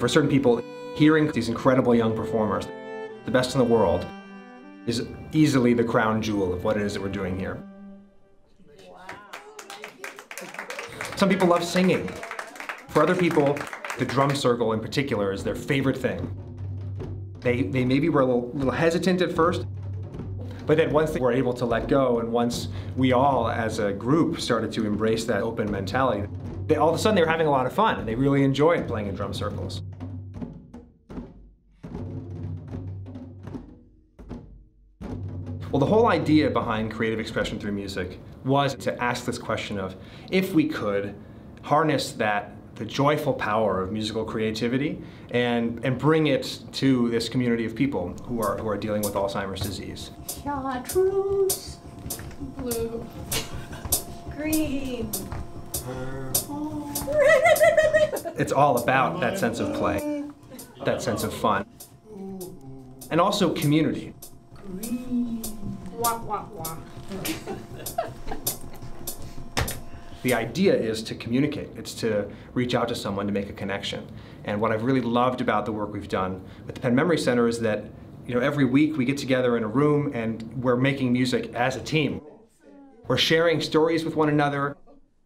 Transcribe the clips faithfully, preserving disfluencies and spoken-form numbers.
For certain people, hearing these incredible young performers, the best in the world, is easily the crown jewel of what it is that we're doing here. Wow. Some people love singing. For other people, the drum circle in particular is their favorite thing. They, they maybe were a little, little hesitant at first, but then once they were able to let go, and once we all as a group started to embrace that open mentality, they, all of a sudden they were having a lot of fun, and they really enjoyed playing in drum circles. Well, the whole idea behind Creative Expression Through Music was to ask this question of, if we could harness that, the joyful power of musical creativity, and, and bring it to this community of people who are, who are dealing with Alzheimer's disease. Chartreuse, blue, green, oh. It's all about that sense of play, that sense of fun, and also community. Green. Wah, wah, wah. The idea is to communicate. It's to reach out to someone to make a connection. And what I've really loved about the work we've done with the Penn Memory Center is that, you know, every week we get together in a room and we're making music as a team. We're sharing stories with one another.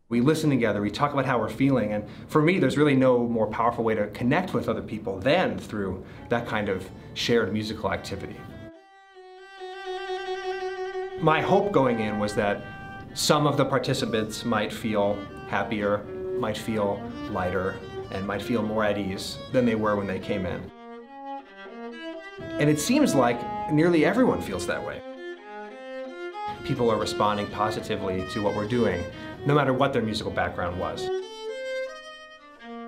We listen together. We talk about how we're feeling. And for me, there's really no more powerful way to connect with other people than through that kind of shared musical activity. My hope going in was that some of the participants might feel happier, might feel lighter, and might feel more at ease than they were when they came in. And it seems like nearly everyone feels that way. People are responding positively to what we're doing, no matter what their musical background was.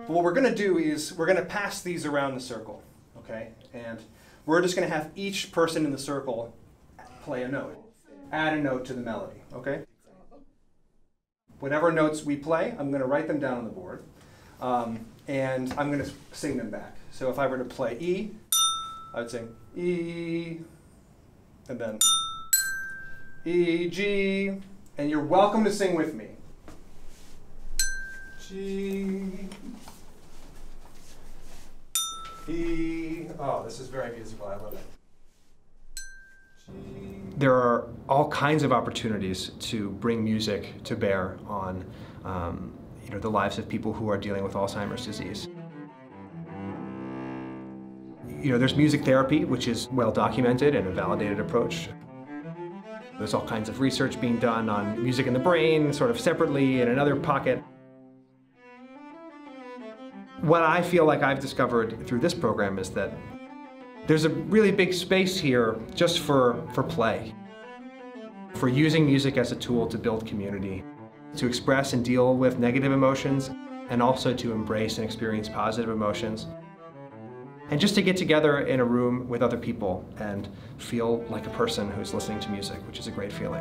What we're going to do is we're going to pass these around the circle, okay? And we're just going to have each person in the circle play a note, add a note to the melody, okay? Whatever notes we play, I'm going to write them down on the board, um, and I'm going to sing them back. So if I were to play E, I would sing E, and then E, G, and you're welcome to sing with me. G, E, oh, this is very musical, I love it. There are all kinds of opportunities to bring music to bear on um, you know, the lives of people who are dealing with Alzheimer's disease. You know, there's music therapy, which is well documented and a validated approach. There's all kinds of research being done on music in the brain, sort of separately in another pocket. What I feel like I've discovered through this program is that there's a really big space here just for, for play, for using music as a tool to build community, to express and deal with negative emotions, and also to embrace and experience positive emotions. And just to get together in a room with other people and feel like a person who's listening to music, which is a great feeling.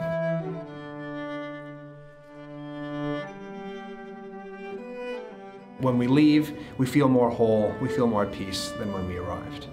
When we leave, we feel more whole, we feel more at peace than when we arrived.